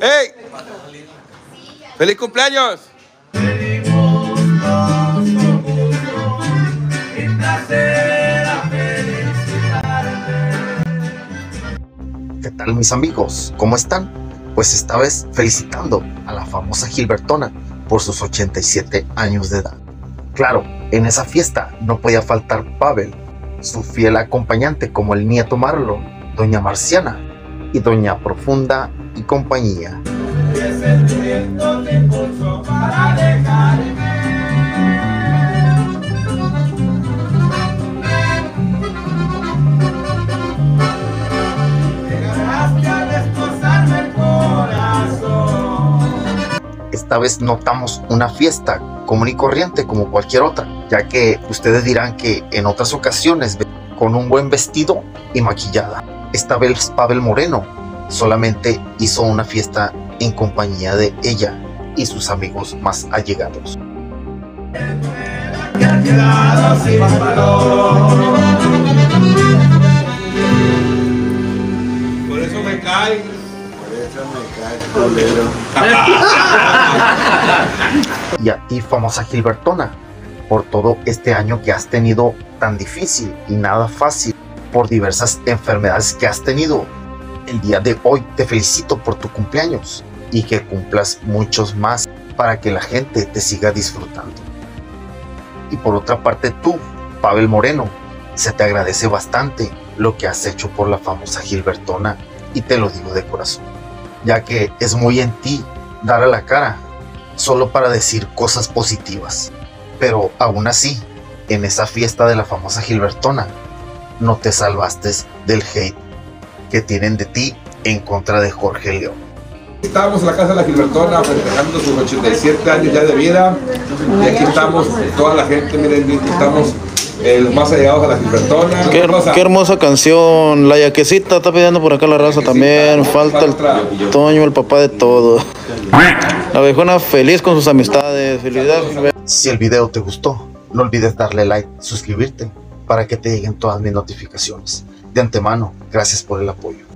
¡Ey! ¡Feliz cumpleaños! ¿Qué tal, mis amigos? ¿Cómo están? Pues esta vez felicitando a la famosa Gilbertona por sus 87 años de edad. Claro, en esa fiesta no podía faltar Pavel, su fiel acompañante como el nieto Marlon, doña Marciana y doña Profunda y compañía. Esta vez notamos una fiesta común y corriente como cualquier otra, ya que ustedes dirán que en otras ocasiones con un buen vestido y maquillada. Esta vez Pavel Moreno solamente hizo una fiesta en compañía de ella y sus amigos más allegados. Por eso me cae. Y a ti, famosa Gilbertona, por todo este año que has tenido tan difícil y nada fácil, por diversas enfermedades que has tenido. El día de hoy te felicito por tu cumpleaños y que cumplas muchos más para que la gente te siga disfrutando. Y por otra parte, tú, Pavel Moreno, se te agradece bastante lo que has hecho por la famosa Gilbertona, y te lo digo de corazón, ya que es muy en ti dar a la cara solo para decir cosas positivas. Pero aún así, en esa fiesta de la famosa Gilbertona, no te salvaste del hate que tienen de ti en contra de Jorge León. Estábamos en la casa de la Gilbertona festejando sus 87 años ya de vida, y aquí estamos toda la gente, miren, estamos los más allegados a la Gilbertona. Qué hermosa canción, la yaquecita está pidiendo por acá la raza también, falta el Toño, el papá de todo. La viejona feliz con sus amistades, felicidades. Si el video te gustó, no olvides darle like, suscribirte para que te lleguen todas mis notificaciones. De antemano, gracias por el apoyo.